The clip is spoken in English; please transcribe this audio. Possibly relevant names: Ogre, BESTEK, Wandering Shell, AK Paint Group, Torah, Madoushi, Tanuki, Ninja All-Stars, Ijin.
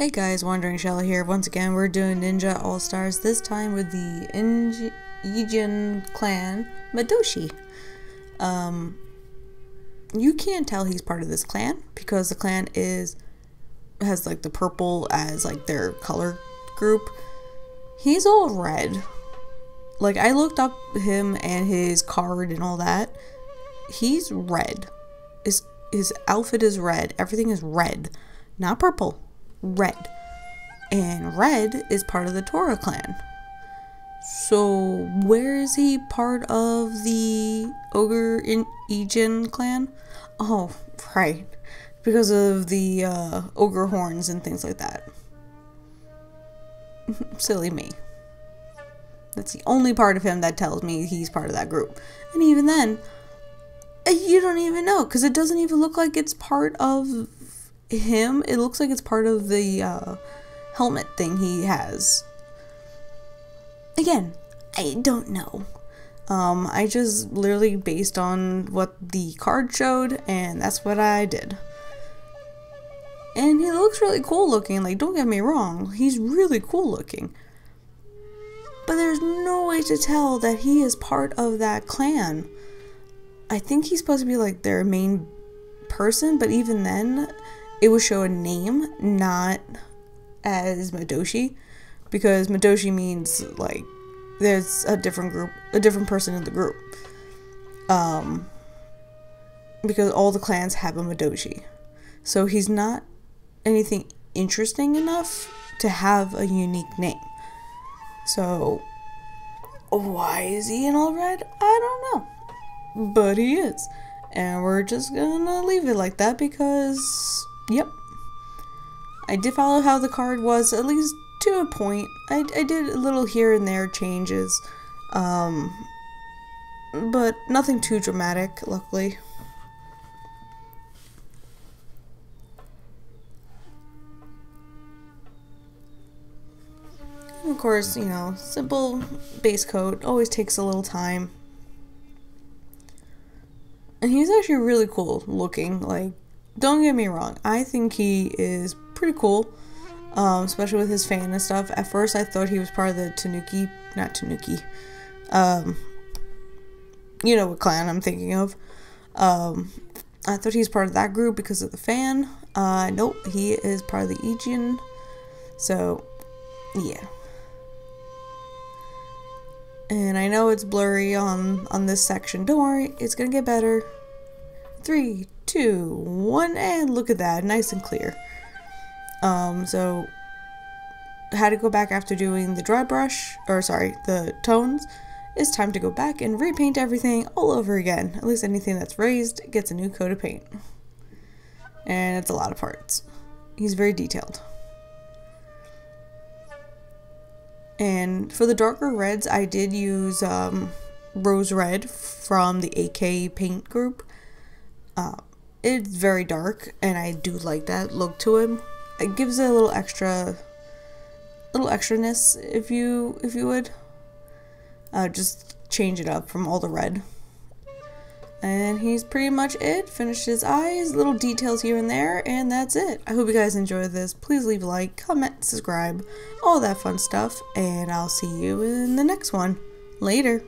Hey guys, Wandering Shell here. Once again, we're doing Ninja All-Stars, this time with the Ijin clan, Madoushi. You can tell he's part of this clan because the clan has like the purple as like their color group. He's all red. Like, I looked up him and his card and all that. He's red. His outfit is red. Everything is red, not purple. Red, and red is part of the Torah clan. So where is he part of the Ogre in Ijin clan? Oh, right, because of the ogre horns and things like that. Silly me. That's the only part of him that tells me he's part of that group, and even then, you don't even know because it doesn't even look like it's part of him. It looks like it's part of the helmet thing he has. Again, I don't know. I just literally based on what the card showed, and that's what I did. And he looks really cool looking. Like, don't get me wrong, he's really cool looking, but there's no way to tell that he is part of that clan. I think he's supposed to be like their main person, but even then it would show a name, not as Madoushi, because Madoushi means like there's a different person in the group. Because all the clans have a Madoushi. So he's not anything interesting enough to have a unique name. So why is he in all red? I don't know. But he is. And we're just gonna leave it like that because... Yep. I did follow how the card was, at least to a point. I did a little here and there changes, but nothing too dramatic, luckily. And of course, you know, simple base coat always takes a little time. And he's actually really cool looking, like, don't get me wrong, I think he is pretty cool, especially with his fan and stuff. At first I thought he was part of the Tanuki, you know what clan I'm thinking of. I thought he's part of that group because of the fan. Nope, he is part of the Ijin, so yeah. And I know it's blurry on this section, don't worry, it's gonna get better. 3, 2, 1, and look at that, nice and clear. So I had to go back after doing the dry brush, or sorry, the tones. It's time to go back and repaint everything all over again. At least anything that's raised gets a new coat of paint. And it's a lot of parts. He's very detailed. And for the darker reds, I did use rose red from the AK Paint Group. It's very dark, and I do like that look to him. It gives it a little extraness, if you would. Just change it up from all the red. And he's pretty much it. Finished his eyes, little details here and there, and that's it. I hope you guys enjoyed this. Please leave a like, comment, subscribe, all that fun stuff, and I'll see you in the next one. Later.